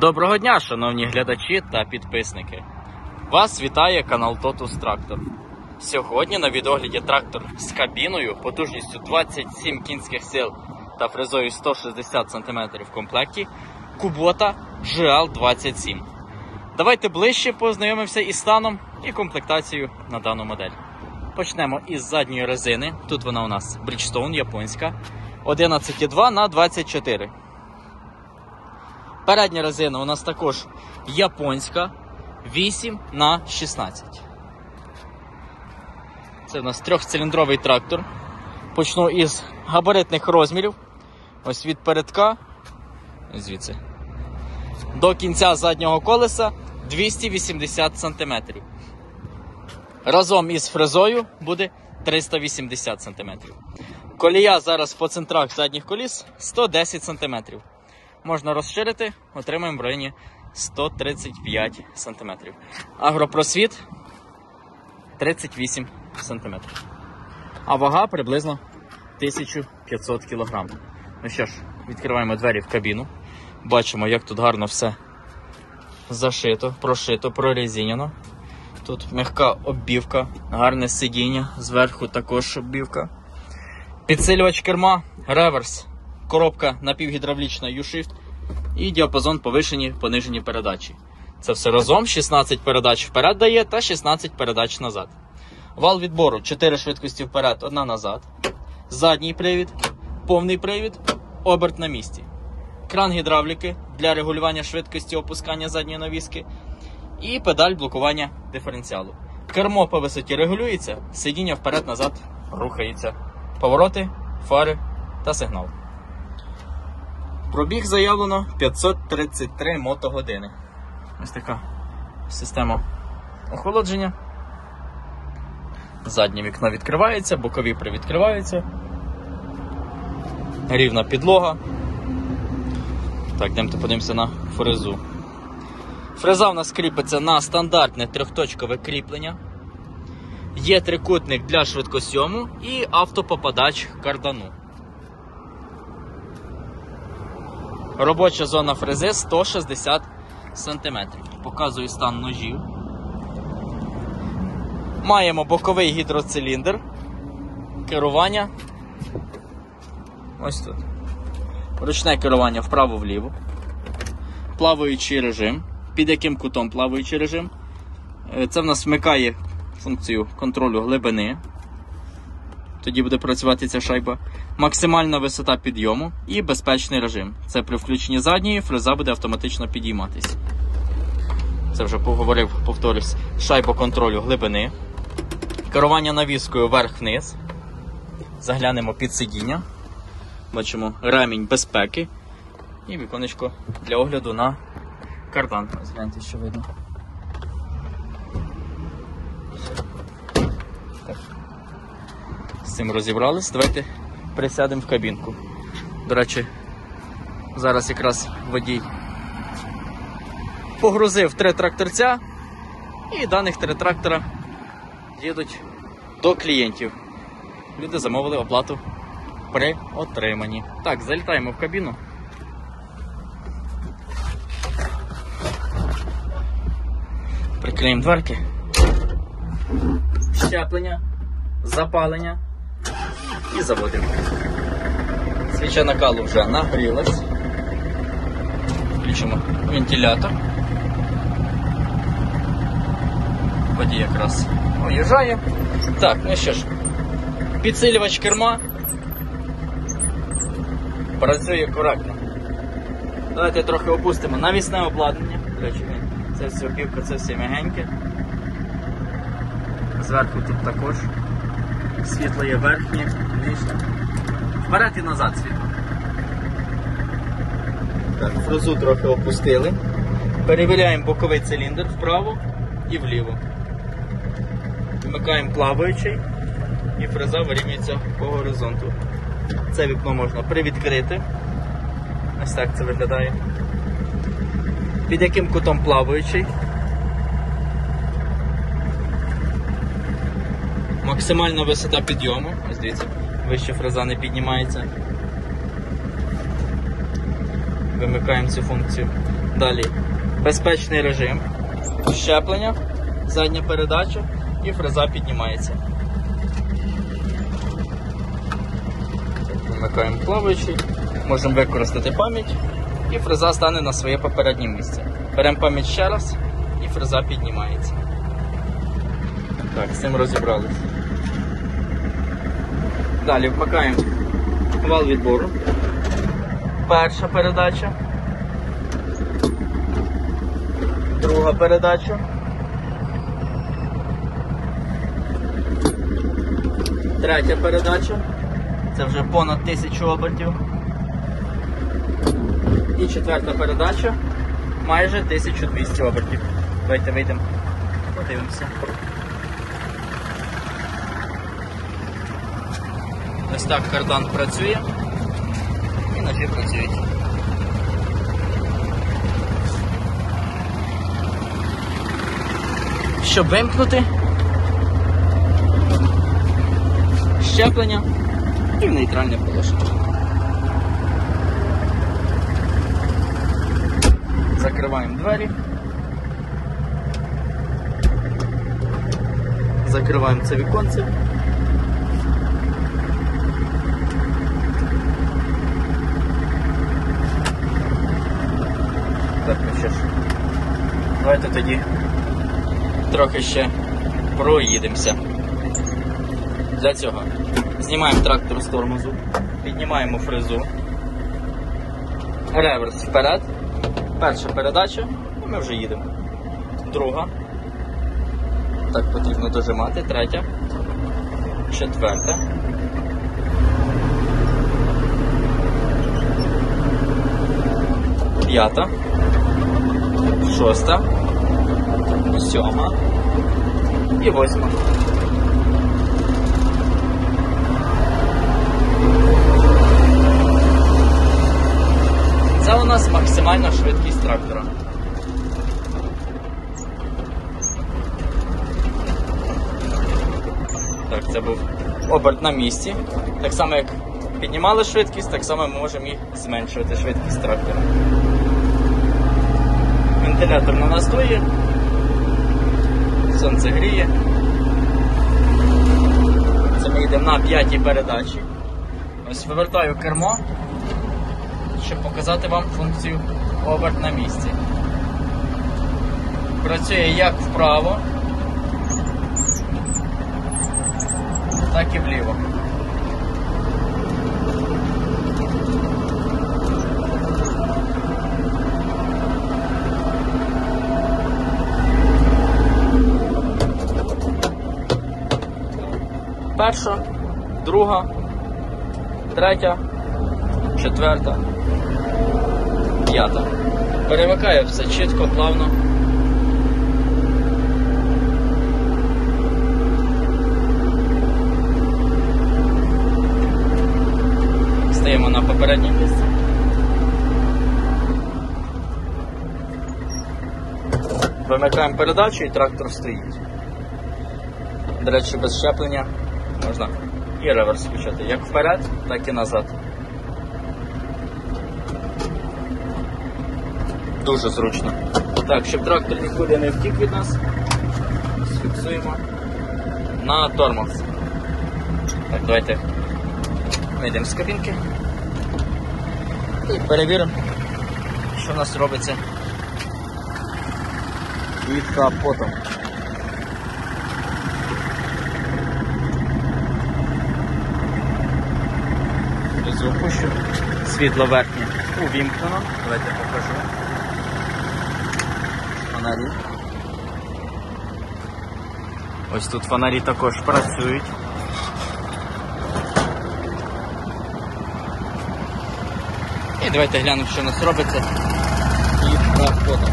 Доброго дня, шановні глядачі та підписники! Вас вітає канал Totus Traktor. Сьогодні на відогляді трактор з кабіною потужністю 27 кінських сил та фрезою 160 см в комплекті Kubota GL-27. Давайте ближче познайомимося із станом і комплектацією на дану модель. Почнемо із задньої резини. Тут вона у нас Bridgestone японська 11,2 × 24. Передня резина у нас також японська 8 × 16. Це у нас трьохциліндровий трактор. Почну із габаритних розмірів. Ось від передка, звідси, до кінця заднього колеса 280 см. Разом із фрезою буде 380 см. Колія зараз по центрах задніх коліс 110 см. Можна розширити, отримаємо в районі 135 см. Агропросвіт 38 см. А вага приблизно 1500 кг. Ну що ж, відкриваємо двері в кабіну. Бачимо, як тут гарно все зашито, прошито, прорезинено. Тут м'яка оббівка, гарне сидіння, зверху також оббівка. Підсилювач керма, реверс. Коробка напівгідравлічна U-Shift і діапазон повишені-понижені передачі. Це все разом 16 передач вперед дає та 16 передач назад. Вал відбору 4 швидкості вперед, 1 назад. Задній привід, повний привід, оберт на місці. Кран гідравліки для регулювання швидкості опускання задньої навіски і педаль блокування диференціалу. Кермо по висоті регулюється, сидіння вперед-назад рухається. Повороти, фари та сигнал. Пробіг заявлено 533 мотогодини. Ось така система охолодження. Заднє вікно відкривається, бокові привідкриваються. Рівна підлога. Так, йдемо подивимося на фрезу. Фреза у нас кріпиться на стандартне трьохточкове кріплення. Є трикутник для швидкосйому і автопопадач кардану. Робоча зона фрези 160 см. Показую стан ножів. Маємо боковий гідроциліндр. Керування. Ось тут. Ручне керування вправо-вліво. Плаваючий режим. Під яким кутом плаваючий режим? Це в нас вмикає функцію контролю глибини. Тоді буде працювати ця шайба. Максимальна висота підйому і безпечний режим. Це при включенні задньої фреза буде автоматично підійматися. Це вже повторюсь, шайба контролю глибини. Керування навіскою вверх-вниз. Заглянемо під сидіння. Бачимо ремінь безпеки. І віконечко для огляду на кардан. Згляньте, що видно. Так. З цим розібрались. Давайте присядемо в кабінку. До речі, зараз якраз водій погрузив 3 тракторця, і даних 3 трактора їдуть до клієнтів. Люди замовили оплату при отриманні. Так, залітаємо в кабіну. Приклеїмо дверки. Щеплення, запалення. І заводимо. Свіча накалу вже нагрілась. Включимо вентилятор. Водій якраз уїжджає. Так, ну що ж, підсилювач керма працює коректно. Давайте трохи опустимо навісне обладнання. Це все обівка, це все м'ягеньке. Зверху тут також. Світло є верхнє, нижнє. Вперед і назад світло. Так, фрезу трохи опустили. Перевіряємо боковий циліндр вправо і вліво. Вмикаємо плаваючий і фреза вирівнюється по горизонту. Це вікно можна привідкрити. Ось так це виглядає. Під яким кутом плаваючий. Максимальна висота підйому. Ось дивіться, вище фреза не піднімається. вимикаємо цю функцію. Далі безпечний режим, щеплення, задня передача і фреза піднімається. Вмикаємо клавіші, можемо використати пам'ять і фреза стане на своє попереднє місце. Беремо пам'ять ще раз і фреза піднімається. Так, з цим розібралися. Далі вмикаємо вал відбору. Перша передача. Друга передача. Третя передача. Це вже понад 1000 обертів. І четверта передача. Майже 1200 обертів. Давайте вийдемо, подивимося. Ось так кардан працює. І ножі працюють. Щоб вимкнути, щеплення і в нейтральне положення. Закриваємо двері. Закриваємо це віконце. Так, ну що ж, давайте тоді трохи ще проїдемося. Для цього знімаємо трактор з тормозу, піднімаємо фрезу, реверс вперед, перша передача, і ми вже їдемо. Друга, так потрібно дожимати, третя, четверта, п'ята, шоста, сьома і восьма. Це у нас максимальна швидкість трактора. Так, це був оберт на місці. Так само як піднімали швидкість, так само ми можемо і зменшувати швидкість трактора. Вентилятор на нас дує. Сонце гріє. Це ми йдемо на 5-й передачі. Ось вивертаю кермо, щоб показати вам функцію оберт на місці. Працює як вправо, так і вліво. Перша, друга, третя, четверта, п'ята. Перемикає все чітко, плавно. Стаємо на попереднє місце. Вимикаємо передачу і трактор стоїть. До речі, без щеплення можна і реверс включати, як вперед, так і назад. Дуже зручно. Так, щоб трактор нікуди не втік від нас, фіксуємо на тормоз. Так, давайте вийдемо з кабінки і перевіримо, що в нас робиться під капотом. Опущу. Світло верхнє увімкнено. Давайте покажу. Фонарі. Ось тут фонарі також працюють. І давайте глянемо, що у нас робиться. І проходимо.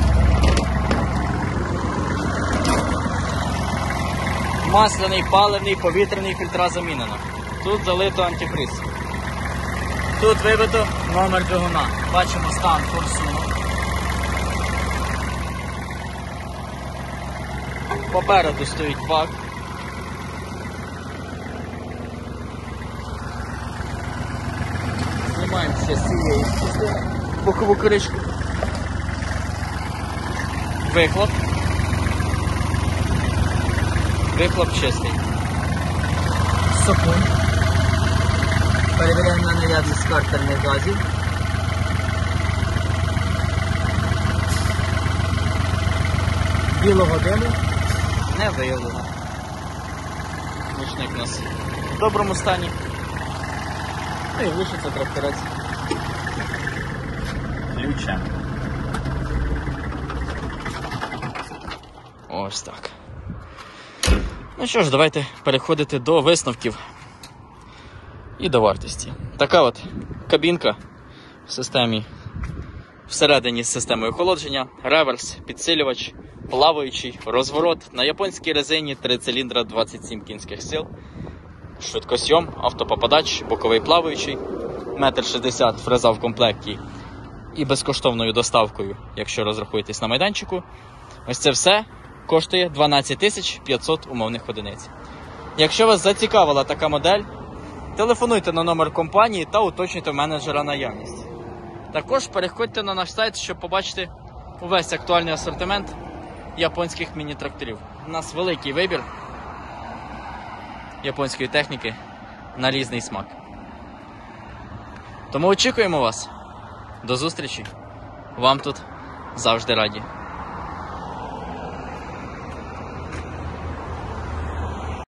Масляний, паливний, повітряний фільтра замінено. Тут залито антифриз. Тут вибито номер двигуна. Бачимо стан форсунок. Попереду стоїть бак. Знімаємо ще з цієї частини. бокову кришку. Вихлоп. Вихлоп чистий. Сопун. Перевіряємо на наявність картерних газів. Білого диму не виявлено. Ручник у нас в доброму стані. Ну і глушиться тракторець. Ключа. Ось так. Ну що ж, давайте переходити до висновків і до вартості. Така от кабінка в системі, всередині з системою охолодження, реверс, підсилювач, плаваючий, розворот на японській резині, 3 циліндра, 27 кінських сил, швидкосйом, автопопадач, боковий плаваючий, 1,60 м фреза в комплекті і безкоштовною доставкою, якщо розрахуєтесь на майданчику. Ось це все коштує 12 500 умовних одиниць. Якщо вас зацікавила така модель, телефонуйте на номер компанії та уточнюйте менеджера наявність. Також переходьте на наш сайт, щоб побачити увесь актуальний асортимент японських міні-тракторів. У нас великий вибір японської техніки на різний смак. Тому очікуємо вас. До зустрічі. Вам тут завжди раді.